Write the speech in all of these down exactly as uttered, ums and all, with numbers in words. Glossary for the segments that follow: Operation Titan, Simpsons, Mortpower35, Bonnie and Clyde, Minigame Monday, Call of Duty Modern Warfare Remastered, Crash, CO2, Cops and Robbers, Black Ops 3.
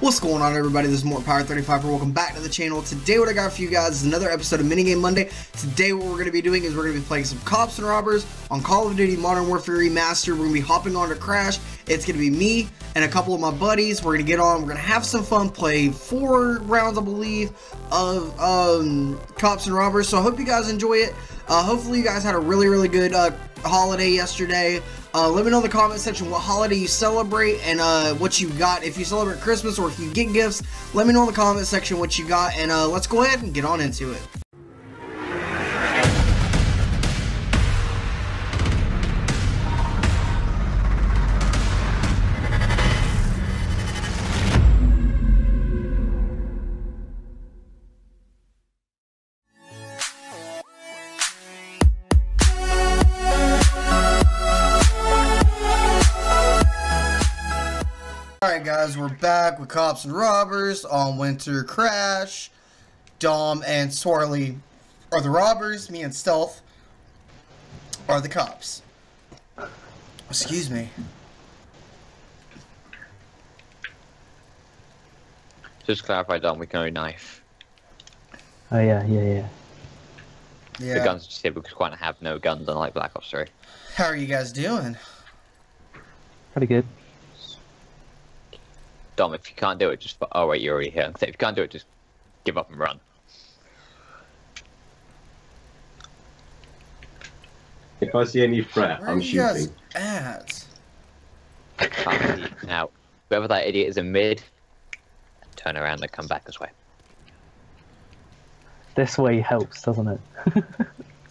What's going on, everybody? This is Mortpower thirty-five, and welcome back to the channel. Today what I got for you guys is another episode of Minigame Monday. Today what we're going to be doing is we're going to be playing some Cops and Robbers on Call of Duty Modern Warfare Remastered. We're going to be hopping on to Crash. It's going to be me and a couple of my buddies. We're going to get on. We're going to have some fun, play four rounds, I believe, of um, Cops and Robbers. So I hope you guys enjoy it. Uh, hopefully you guys had a really, really good uh, holiday yesterday. Uh, let me know in the comment section what holiday you celebrate and uh, what you got. If you celebrate Christmas or if you get gifts, let me know in the comment section what you got, and uh, let's go ahead and get on into it. Guys, we're back with Cops and Robbers on Winter Crash. Dom and Swirly are the robbers. Me and Stealth are the cops. Excuse me. Just clarify, Dom, we can only knife. Oh yeah, yeah, yeah. Yeah. The guns just here because we can't have no guns, unlike Black Ops three. How are you guys doing? Pretty good. Dom, if you can't do it, just... Oh, wait, you're already here. If you can't do it, just give up and run. If I see any threat, I'm shooting. Where are you guys at? I can't see you now. Whoever that idiot is in mid, turn around and come back this way. This way helps, doesn't it?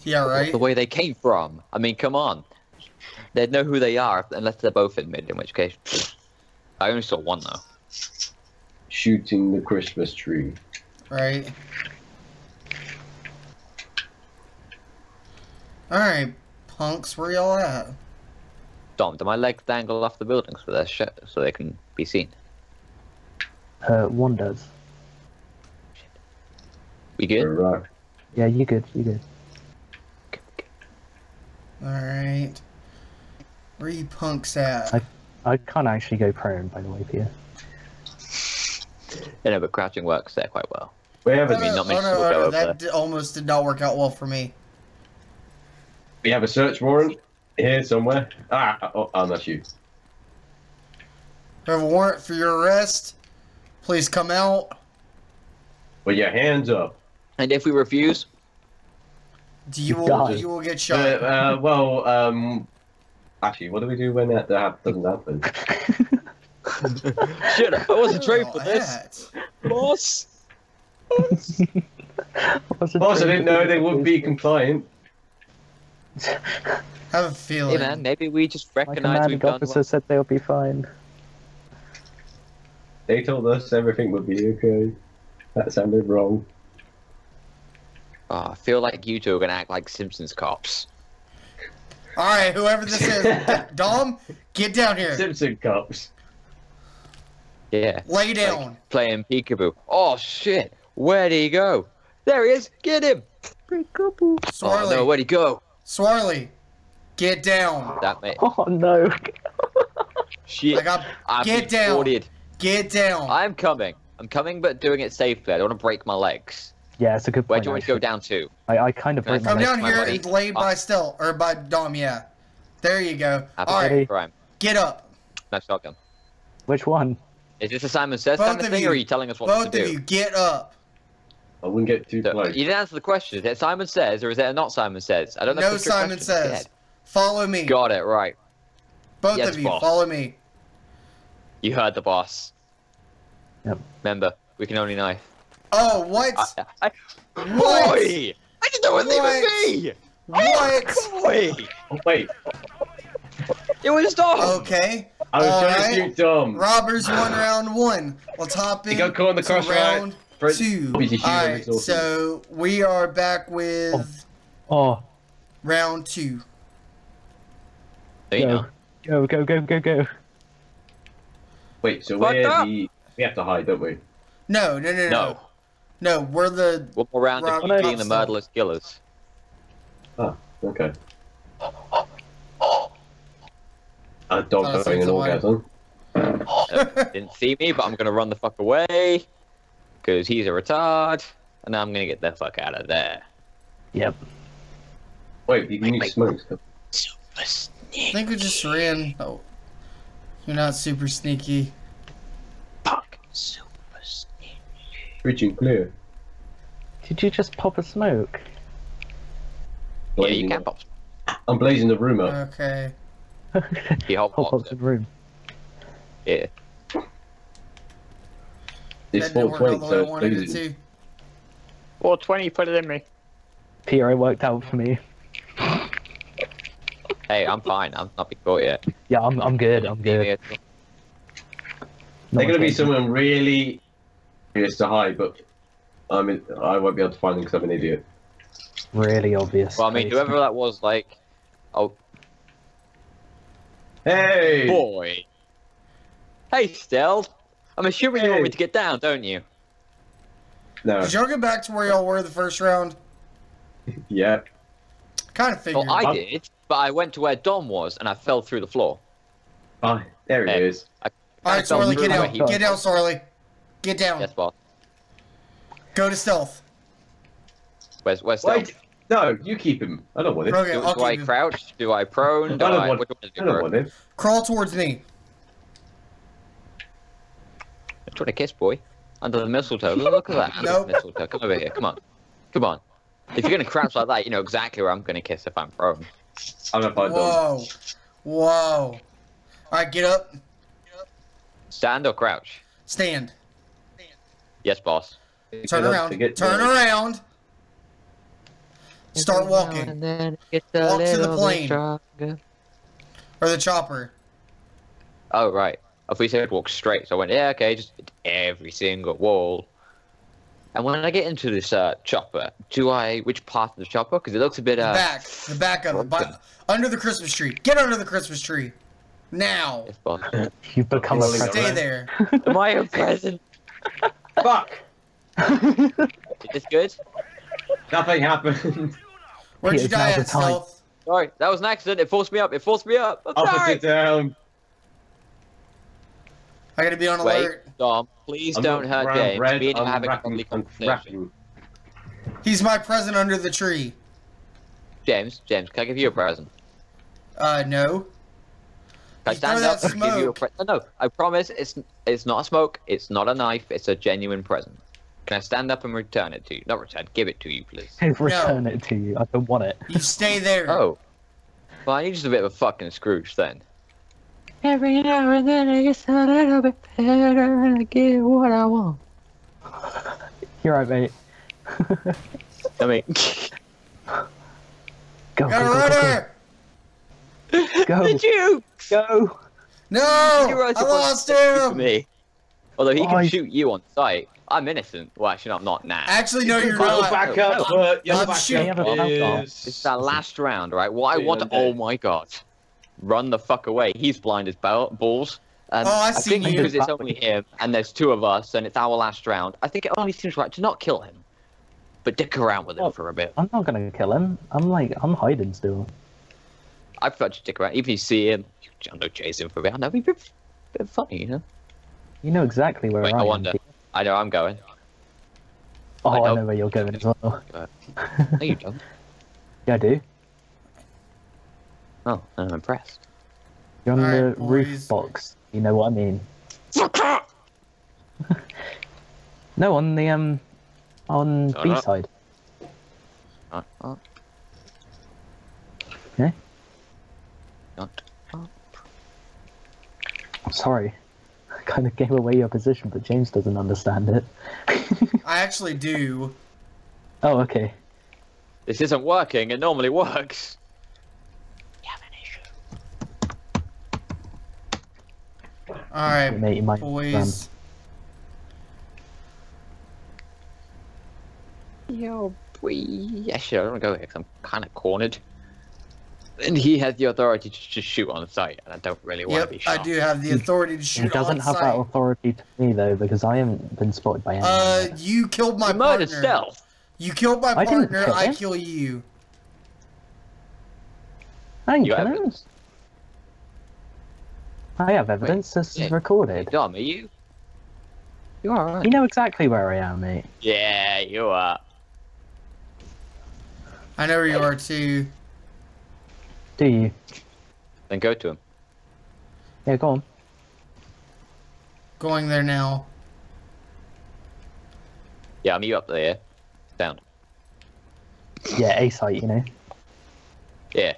Yeah, right? The way they came from. I mean, come on. They'd know who they are, unless they're both in mid, in which case... I only saw one, though. Shooting the Christmas tree. Right. Alright, punks, where y'all at? Dom, do my legs dangle off the buildings for their shit so they can be seen? Uh, one does. We good? Right. Yeah, you good, you good. good, good. Alright. Where you punks at? I I can't actually go prone, by the way, Pierre. Yeah, no, but crouching works there quite well. We have a, I mean, not oh, no, oh, no, that did, almost did not work out well for me. We have a search warrant here somewhere. Ah, oh, oh, that's you. We have a warrant for your arrest. Please come out. With your hands up. And if we refuse? Do you, you, will, you will get shot. Uh, uh, well, um... Actually, what do we do when that, that doesn't happen? Shit, I wasn't trained for this. Boss! Boss, Boss I didn't know they would be compliant. Have a feeling. Hey man, maybe we just recognize we've done officer well. Said they'll be fine. They told us everything would be okay. That sounded wrong. Oh, I feel like you two are gonna act like Simpsons cops. Alright, whoever this is, Dom, get down here. Simpson cops. Yeah. Lay down. Like playing peekaboo. Oh shit, where'd he go? There he is, get him. Peekaboo. Swirly. Oh no, where'd he go? Swirly, get down. That mate. Oh no. Shit. I got, I'm get down. Boarded. Get down. I'm coming. I'm coming, but doing it safely. I don't want to break my legs. Yeah, it's a good point. Where do you want actually. to go down to? I, I kind of... Come down here and lay by oh. Stealth, or by Dom, yeah. There you go. Alright, get up. No, shotgun. Which one? Is this a Simon Says kind of thing, you. or are you telling us what Both to do? Both of you, get up. I wouldn't get too so, close. You didn't answer the question. Is it Simon Says, or is it not Simon Says? I don't know. No Simon Says. Dead. Follow me. Got it, right. Both yes, of you, boss. Follow me. You heard the boss. Yep. Remember, we can only knife. Oh, what? I, I, what? Boy! I didn't know what they would be! What? Oh, oh, wait. It was Dom! Okay. I was All trying right. to shoot Dom. Robbers won round one. Let's hop in. You got caught in the cross round right? two. Alright, so we are back with oh. Oh. round two. There you go. Go, go, go, go, go. Wait, so we're the... we have to hide, don't we? No, no, no, no. No. No, we're the... One more round of being the stuff. murderless killers. Oh, okay. A dog having an orgasm. uh, didn't see me, but I'm gonna run the fuck away, because he's a retard, and I'm gonna get the fuck out of there. Yep. Wait, you can use smoke. Super sneaky. I think we just ran. Oh. You're not super sneaky. Fuck. Super sneaky. Richie, clear. Did you just pop a smoke? Yeah, you can pop smoke. I'm blazing the room up. Okay. He hop pops the room. Yeah. It's four twenty, so it's blazing. four twenty, put it in me. P R worked out for me. Hey, I'm fine. I'm not been caught yet. Yeah, I'm. I'm good. I'm good. They're gonna be someone really obvious to hide, but I mean, I won't be able to find them because I'm an idiot. Really obvious. Well, I mean, whoever that was, like, oh, hey, boy, hey, Stel. I'm assuming hey. you want me to get down, don't you? No. Did y'all get back to where y'all were the first round? Yeah. Kind of figured. Well, I did. But I went to where Dom was, and I fell through the floor. Oh, there it is. Alright, Sorley, get down. Get down, Sorley. Get down. Yes, boss. Go to stealth. Where's, where's stealth? Wait, no, you keep him. I don't want him. Okay, do I'll do keep I him. crouch? Do I prone? Do I don't, I, want, what do I, do I don't want him. Crawl towards me. I'm trying to kiss, boy. Under the mistletoe. Look at that. Under nope. the mistletoe. Come over here. Come on. Come on. If you're going to crouch like that, you know exactly where I'm going to kiss if I'm prone. I'm gonna find Whoa. Dom. Whoa. Alright, get up. Get up. Stand or crouch? Stand. Stand. Yes, boss. Turn get around. Turn there. around. Start walking. And then Walk to the plane. Or the chopper. Oh, right. If we said walk straight, so I went, yeah, okay, just every single wall. And when I get into this uh, chopper, do I... Which part of the chopper? Because it looks a bit... Uh, the back. The back of it. By, under the Christmas tree. Get under the Christmas tree. Now. You've become a... Stay right? there. Am I a present? Fuck. Is this good? Nothing happened. Where'd you die at, Stealth? Sorry, that was an accident. It forced me up. It forced me up. I'm sorry. I'll put it down. I gotta be on alert. Wait, Dom, please I'm don't hurt James. Red, we need to have a complete conversation. He's my present under the tree. James, James, can I give you a present? Uh, no. Can I stand up and give you a present? No, no, I promise it's it's not a smoke, it's not a knife, it's a genuine present. Can I stand up and return it to you? Not return, give it to you, please. return no. it to you, I don't want it. You stay there. Oh. Well, I need just a bit of a fucking Scrooge then. Every now and then I get a little bit better and I get what I want. You're right, mate. I mean... Go, go, go, go, go. Did you? Go! No! I lost him! Me. Although he oh, can I... shoot you on sight. I'm innocent. Well, actually, no, I'm not now. Actually, no, you're not. Back up, but you're back up. It's that last round, right? What I want... Oh, my God. Run the fuck away. He's blind as balls. Um, oh, I, I see you. Because it's only him, and there's two of us, and it's our last round. I think it only seems right to not kill him, but dick around with him oh, for a bit. I'm not gonna kill him. I'm like, I'm hiding still. I prefer to dick around. If you see him, I'm gonna chase him for a bit. I know, it'd be a bit, a bit funny, you know? You know exactly where Wait, I, I wonder. am. I know I'm going. Oh, I know, I know where you're going as well. No, you don't. Yeah, I do. Oh, I'm impressed. You're on All the right, roof boys. box. You know what I mean. No, on the um, on Shut B up. side. Not up. Yeah. Not up. I'm sorry, I kind of gave away your position, but James doesn't understand it. I actually do. Oh, okay. This isn't working. It normally works. Alright, boys. Yo, boy. Actually, I don't want to go here because I'm kind of cornered. And he has the authority to just shoot on sight, and I don't really want yep, to be shot. I do have the authority to shoot on sight. He doesn't have sight. that authority to me, though, because I haven't been spotted by anyone. Uh, you killed my you partner. Stealth. You killed my I partner, kill I kill you. I didn't you kill I have evidence. Wait, this yeah. is recorded. Dom, are you? You are, right? You know exactly where I am, mate. Yeah, you are. I know where you are too. Do you? Then go to him. Yeah, go on. Going there now. Yeah, I'm you up there. Down. Yeah, A site, you know. Yeah.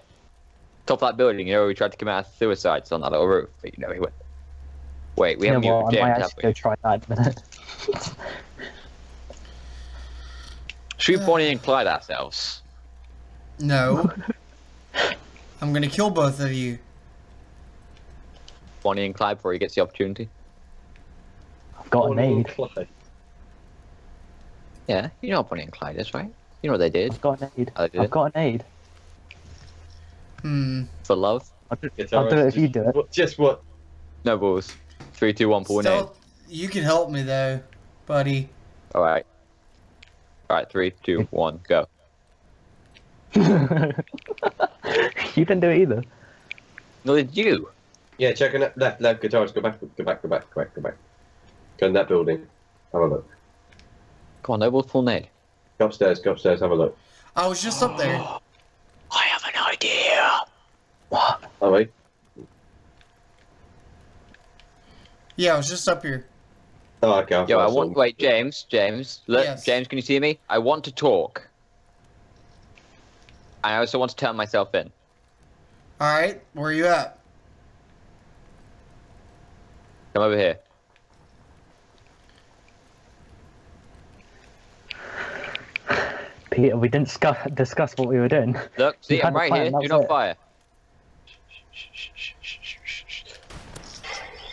Top of that building, you know, we tried to come out of suicides on that little roof, but you know, he went. Wait, we you haven't know what, I might actually go try that in a minute. Should we Bonnie and Clyde ourselves? No. I'm gonna kill both of you. Bonnie and Clyde before he gets the opportunity. I've got Bonnie a nade. Clyde. Yeah, you know what Bonnie and Clyde is, right? You know what they did. I've got a nade. Oh, I've got a nade. Hmm. For love? I'll do, I'll right. do it if just, you do it. What, just what? No balls. Three, two, one, pull nade. You can help me though, buddy. Alright. Alright, three, two, one, go. You didn't do it either. No, did you? Yeah, check on that left, left guitars. Go back, go back, go back, go back, go back. Go in that building. Have a look. Come on, no balls, pull nade. Go upstairs, go upstairs, have a look. I was just up there. I have an idea. What? Oh wait. Yeah, I was just up here. Oh, okay. I Yo, I want. Something. Wait, James, James, look, yes. James, can you see me? I want to talk. I also want to turn myself in. All right, where are you at? Come over here. Peter, we didn't discuss what we were doing. Look, see, I'm right here. Do not fire.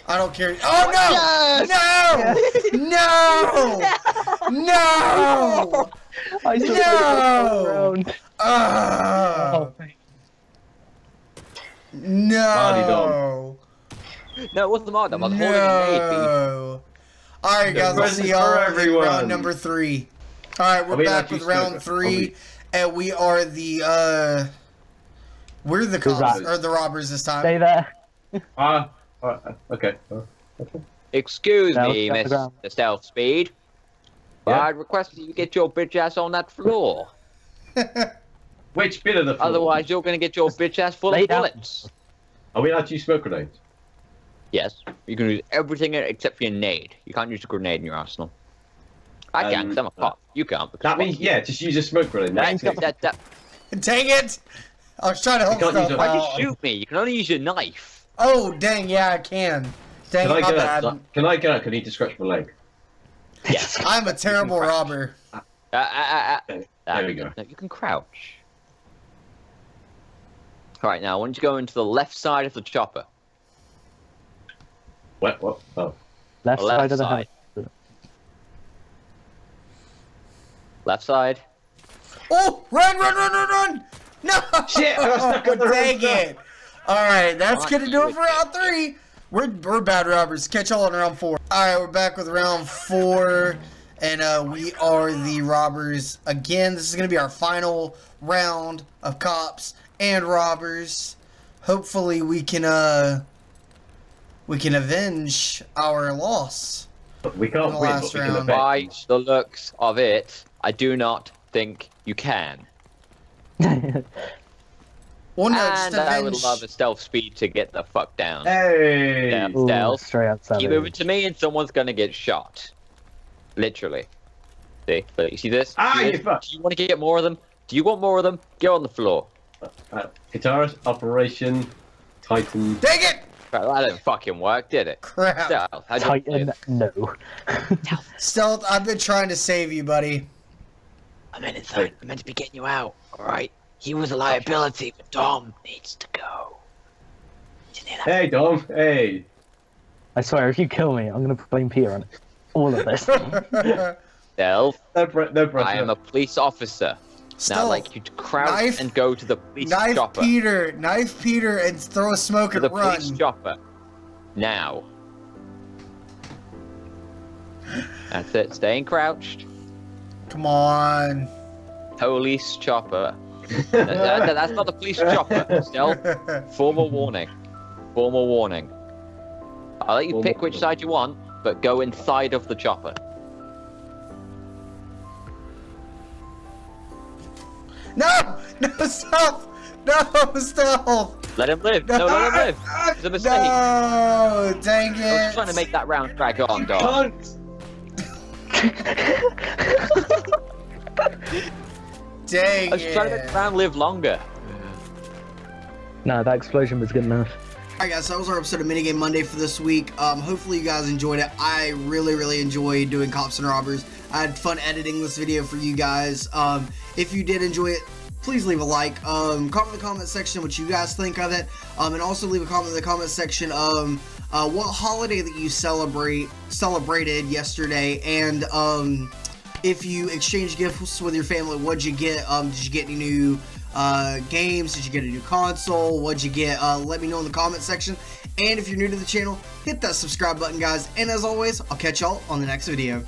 I don't care. Oh, no! Yes! No! Yes! No! No! No! I no! Uh, no! No, it wasn't Mark. I was holding no. a All right, guys. Let's see y'all in round number three. All right, we're I mean, back with round three, be... and we are the uh, we're the cops or the robbers this time. Stay there. Ah. Uh, okay. Uh, okay. Excuse no, me, Miss Stealth Speed. Yeah. I'd request that you get your bitch ass on that floor. Which bit of the floor? Otherwise, you're going to get your bitch ass full Lay of bullets. Are we allowed to use smoke grenades? Yes. You can use everything except for your nade. You can't use a grenade in your arsenal. I um, can, because I'm a cop. Uh, you can't. That means, yeah, just use a smoke grenade. That, that, that. Dang it! I was trying to help you. Can't Why'd you shoot me? You can only use your knife. Oh, dang, yeah, I can. Dang, can I get bad. Up? Can I get up? I need to scratch my leg. Yes. I'm a terrible robber. Uh, uh, uh, uh, uh, there we go. No, you can crouch. Alright, now, why don't you go into the left side of the chopper? What? What? Oh. Left, left side of the house. Left side. Oh! Run, run, run, run, run! No! Shit! I was stuck on the dang it! Alright, that's gonna do it for round three. We're, we're bad robbers. Catch y'all in round four. Alright, we're back with round four. And uh, we are the robbers again. This is gonna be our final round of cops and robbers. Hopefully we can, uh, we can avenge our loss. We can't win, but we can avenge. By the looks of it, I do not think you can. Well, no, and I would love a stealth speed to get the fuck down. Hey! Down, Ooh, stealth. Straight outside. You move it to me and someone's gonna get shot. Literally. See? But you see this? Ah, see you this? Do you want to get more of them? Do you want more of them? Get on the floor. Uh, uh, guitarist, Operation Titan. Dang it! Well, that didn't fucking work, did it? Crap. Stealth, Titan, no. Stealth, I've been trying to save you, buddy. I meant it, though. I meant to be getting you out, alright? He was a liability, but Dom needs to go. Hey, Dom. Hey. I swear, if you kill me, I'm going to blame Peter on all of this. Stealth, no, no I am a police officer. Stealth, now, like, you crouch knife, and go to the police knife chopper. Knife Peter. Knife Peter and throw a smoke to and the run. Police chopper. Now. That's it. Staying crouched. Come on. Police chopper. no, no, no, that's not the police chopper. Still, formal warning. Formal warning. I'll let you pick which side you want, but go inside of the chopper. No! No, stop! No, stop! Let him live. No, no, let him live. It's a mistake. No, dang it. I was just trying to make that round drag on, dog. Dang it. I was trying to make the round live longer. Nah, that explosion was good enough. Alright guys, so that was our episode of Minigame Monday for this week. Um, hopefully you guys enjoyed it. I really, really enjoyed doing Cops and Robbers. I had fun editing this video for you guys. Um, if you did enjoy it, please leave a like. Um, comment in the comment section what you guys think of it. Um, and also leave a comment in the comment section um, uh, what holiday that you celebrate celebrated yesterday. And um, if you exchanged gifts with your family, what'd you get? Um, did you get any new uh, games? Did you get a new console? What'd you get? Uh, let me know in the comment section. And if you're new to the channel, hit that subscribe button, guys. And as always, I'll catch y'all on the next video.